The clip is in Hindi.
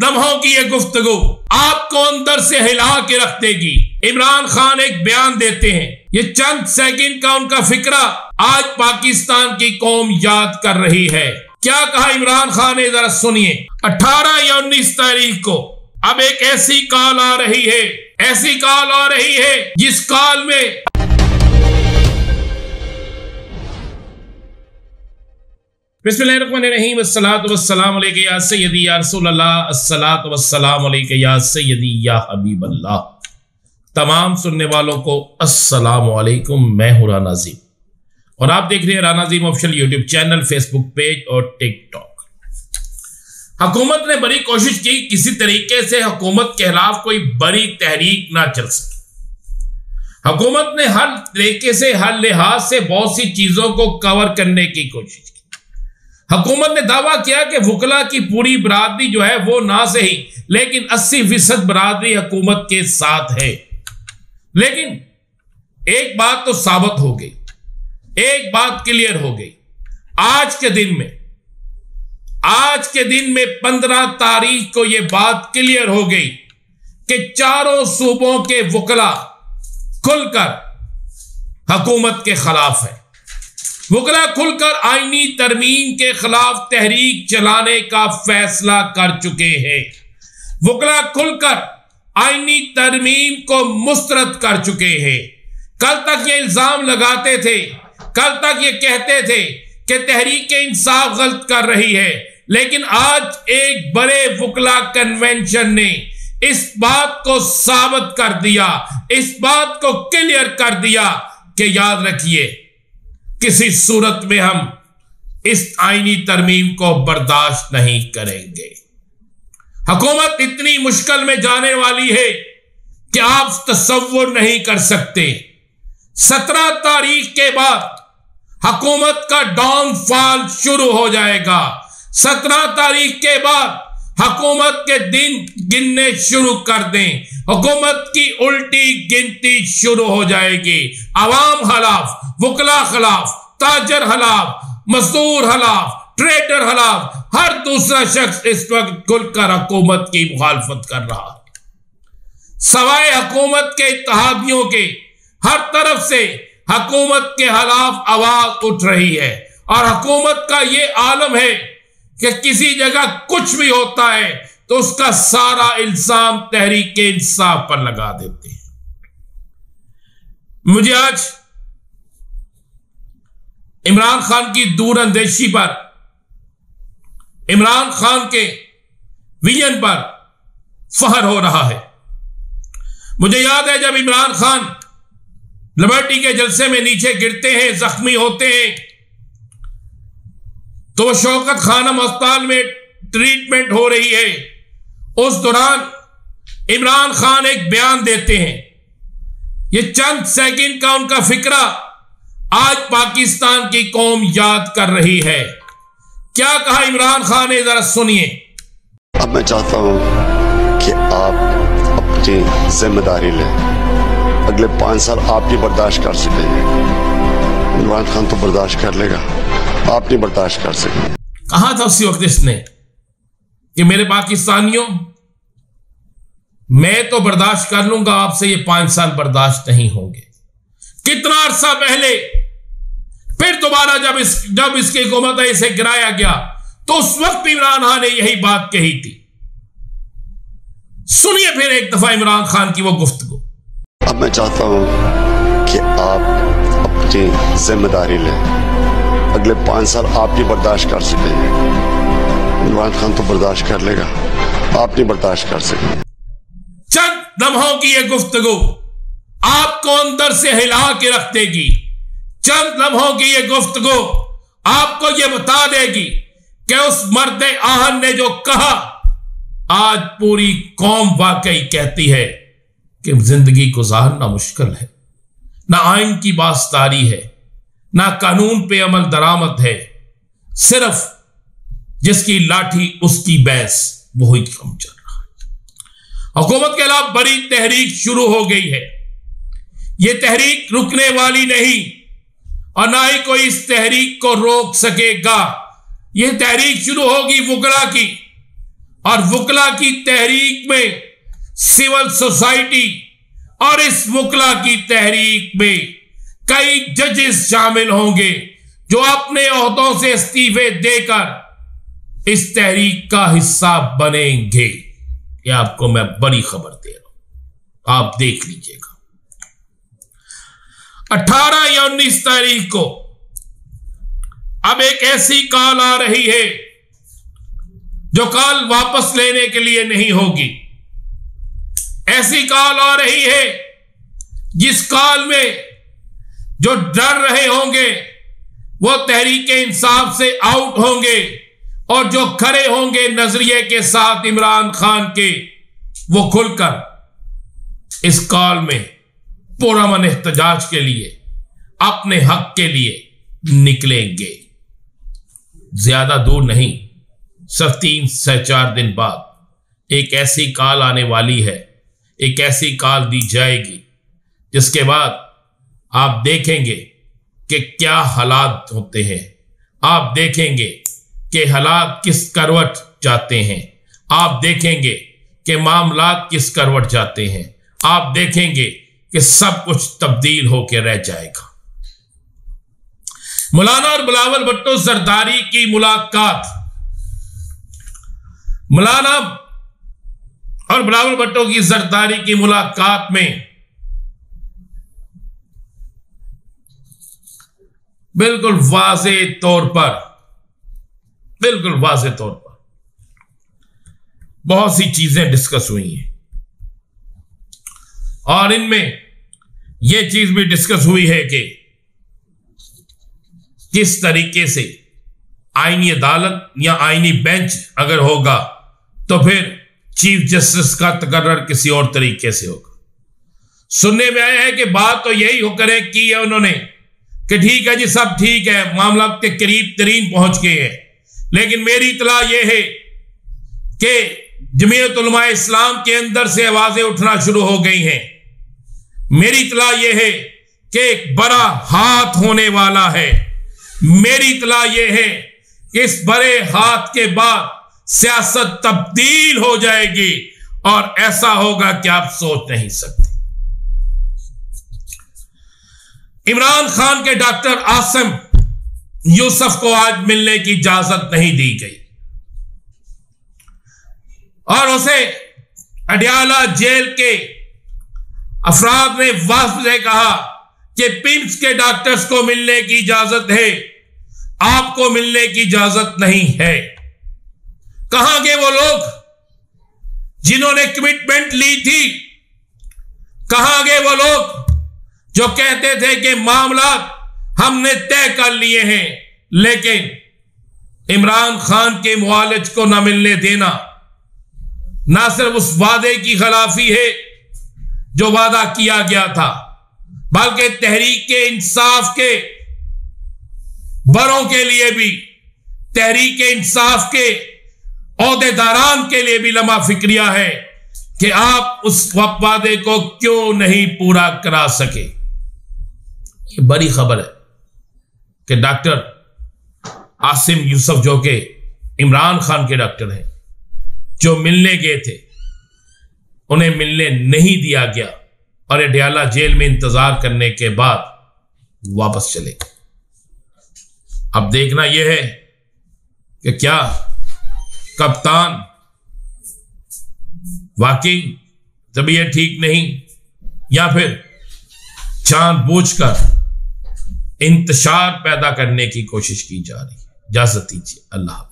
लम्हों की ये गुफ्तगू आपको अंदर से हिला के रख देगी। इमरान खान एक बयान देते हैं, ये चंद सेकंड का उनका फिक्रा आज पाकिस्तान की कौम याद कर रही है। क्या कहा इमरान खान ने, जरा सुनिए। 18 या 19 तारीख को अब एक ऐसी कॉल आ रही है, ऐसी कॉल आ रही है जिस कॉल में बिस्मिल्लाहिर्रहमानिर्रहीम, अस्सलातु वस्सलामु अलैका या सय्यदी या रसूलल्लाह, अस्सलातु वस्सलामु अलैका या सय्यदी या हबीबल्लाह। तमाम सुनने वालों को अस्सलामु अलैकुम, मैं हूं राना जीम और आप देख रहे हैं Rana Jeem official YouTube channel, Facebook page और टिकटॉक। हुकूमत ने बड़ी कोशिश की किसी तरीके से हुकूमत के खिलाफ कोई बड़ी तहरीक ना चल सके। हुकूमत ने हर तरीके से, हर लिहाज से बहुत सी चीजों को कवर करने की कोशिश की। हुकूमत ने दावा किया कि वुकला की पूरी बरादरी जो है वो ना सही लेकिन 80% बरादरी हुकूमत के साथ है। लेकिन एक बात तो साबित हो गई, एक बात क्लियर हो गई, आज के दिन में 15 तारीख को यह बात क्लियर हो गई कि चारों सूबों के वुकला खुलकर हुकूमत के खिलाफ है। वुकला खुलकर आईनी तरमीम के खिलाफ तहरीक चलाने का फैसला कर चुके हैं। वुकला खुलकर आईनी तरमीम को मुस्तरद कर चुके हैं। कल तक ये इल्जाम लगाते थे, कल तक ये कहते थे कि तहरीक इंसाफ गलत कर रही है, लेकिन आज एक बड़े वुकला कन्वेंशन ने इस बात को साबित कर दिया, इस बात को क्लियर कर दिया कि याद रखिए किसी सूरत में हम इस आईनी तरमीम को बर्दाश्त नहीं करेंगे। हुकूमत इतनी मुश्किल में जाने वाली है कि आप तसव्वुर नहीं कर सकते। 17 तारीख के बाद हुकूमत का डाउनफॉल शुरू हो जाएगा। 17 तारीख के बाद हुकूमत के दिन गिनने शुरू कर दें, हुकूमत की उल्टी गिनती शुरू हो जाएगी। आवाम खिलाफ, वुकला खिलाफ, ताजर खिलाफ, मजदूर खिलाफ, ट्रेडर खिलाफ, हर दूसरा शख्स इस वक्त खुलकर हुकूमत की मुखालफत कर रहा है। सवाए हुकूमत के इत्तेहादियों के, हर तरफ से हुकूमत के खिलाफ आवाज उठ रही है। और हुकूमत का ये आलम है कि किसी जगह कुछ भी होता है तो उसका सारा इल्जाम तहरीक इंसाफ पर लगा देते हैं। मुझे आज इमरान खान की दूरअंदेशी पर, इमरान खान के विजन पर फखर हो रहा है। मुझे याद है जब इमरान खान लिबर्टी के जलसे में नीचे गिरते हैं, जख्मी होते हैं, तो शौकत खानम अस्पताल में ट्रीटमेंट हो रही है। उस दौरान इमरान खान एक बयान देते हैं, ये चंद सेकंड का उनका फिक्रा आज पाकिस्तान की कौम याद कर रही है। क्या कहा इमरान खान ने, जरा सुनिए। अब मैं चाहता हूं कि आप अपनी जिम्मेदारी लें, अगले 5 साल आप भी बर्दाश्त कर सकेंगे। इमरान खान तो बर्दाश्त कर लेगा, आप नहीं बर्दाश्त कर सकेंगे। कहा था उसी वक्त इसने कि मेरे पाकिस्तानियों, मैं तो बर्दाश्त कर लूंगा, आपसे ये 5 साल बर्दाश्त नहीं होंगे। कितना अरसा पहले फिर दोबारा जब इसकी हुकूमत है, इसे गिराया गया, तो उस वक्त इमरान खान ने यही बात कही थी। सुनिए फिर एक दफा इमरान खान की वो गुफ्तगू। अब मैं चाहता हूं कि आप अपनी जिम्मेदारी लें, अगले 5 साल आप भी बर्दाश्त कर सकेंगे। इमरान खान तो बर्दाश्त कर लेगा, आप नहीं बर्दाश्त कर सकेंगे। चंद लम्हों की यह गुफ्तगू आपको अंदर से हिला के रख देगी। चंद लम्हों की ये गुफ्तगू आपको ये बता देगी कि उस मर्द आहन ने जो कहा, आज पूरी कौम वाकई कहती है कि जिंदगी गुजारना मुश्किल है, ना आइन की बास्तारी है, ना कानून पे अमल दरामद है, सिर्फ जिसकी लाठी उसकी बैस वो ही कम चल रहा है। हुकूमत के खिलाफ बड़ी तहरीक शुरू हो गई है। ये तहरीक रुकने वाली नहीं और ना ही कोई इस तहरीक को रोक सकेगा। यह तहरीक शुरू होगी वुकला की, और वुकला की तहरीक में सिविल सोसाइटी और इस वुकला की तहरीक में कई जजेस शामिल होंगे जो अपने ओहदों से इस्तीफे देकर इस तहरीक का हिस्सा बनेंगे। ये आपको मैं बड़ी खबर दे रहा हूं, आप देख लीजिएगा। 18 या 19 तारीख को अब एक ऐसी कॉल आ रही है जो कॉल वापस लेने के लिए नहीं होगी। ऐसी कॉल आ रही है जिस कॉल में जो डर रहे होंगे वो तहरीक इंसाफ से आउट होंगे और जो खड़े होंगे नजरिए के साथ इमरान खान के, वो खुलकर इस कॉल में पुरअमन एहतजाज के लिए, अपने हक के लिए निकलेंगे। ज्यादा दूर नहीं, सिर्फ 3 से 4 दिन बाद एक ऐसी कॉल आने वाली है, एक ऐसी कॉल दी जाएगी जिसके बाद आप देखेंगे कि क्या हालात होते हैं, आप देखेंगे कि हालात किस करवट जाते हैं, आप देखेंगे कि मामलात किस करवट जाते हैं, आप देखेंगे कि सब कुछ तब्दील होकर रह जाएगा। मौलाना और बिलावल भुट्टो जरदारी की मुलाकात, मौलाना और बिलावल भुट्टो की जरदारी की मुलाकात में बिल्कुल वाज़े तौर पर बहुत सी चीजें डिस्कस हुई हैं और इनमें यह चीज भी डिस्कस हुई है कि किस तरीके से आईनी अदालत या आईनी बेंच अगर होगा तो फिर चीफ जस्टिस का तकर्रर किसी और तरीके से होगा। सुनने में आया है कि बात तो यही होकर की है उन्होंने कि ठीक है जी, सब ठीक है, मामला के करीब तरीन पहुंच गए हैं, लेकिन मेरी इतला यह है कि जमीयत उलमा इस्लाम के अंदर से आवाजें उठना शुरू हो गई हैं। मेरी इतला यह है कि एक बड़ा हाथ होने वाला है। मेरी इतला यह है कि इस बड़े हाथ के बाद सियासत तब्दील हो जाएगी और ऐसा होगा कि आप सोच नहीं सकते। इमरान खान के डॉक्टर आसिम यूसुफ को आज मिलने की इजाजत नहीं दी गई और उसे अडियाला जेल के अफराद ने वापस से कहा कि पिम्स के डॉक्टर्स को मिलने की इजाजत है, आपको मिलने की इजाजत नहीं है। कहां गए वो लोग जिन्होंने कमिटमेंट ली थी? कहां गए वो लोग जो कहते थे कि मामला हमने तय कर लिए हैं, लेकिन इमरान खान के मुआलिज को न मिलने देना ना सिर्फ उस वादे की खिलाफी है जो वादा किया गया था, बल्कि तहरीक के इंसाफ के बड़ों के लिए भी, तहरीक इंसाफ के ओहदेदारान के लिए भी लम्हा फिक्रिया है कि आप उस वादे को क्यों नहीं पूरा करा सके। ये बड़ी खबर है कि डॉक्टर आसिम यूसुफ जो के इमरान खान के डॉक्टर हैं, जो मिलने गए थे उन्हें मिलने नहीं दिया गया और अडियाला जेल में इंतजार करने के बाद वापस चले गए। अब देखना यह है कि क्या कप्तान वाकई तबीयत ठीक नहीं या फिर जानबूझकर इंतशार पैदा करने की कोशिश की जा रही है। इजाजत दीजिए, अल्लाह।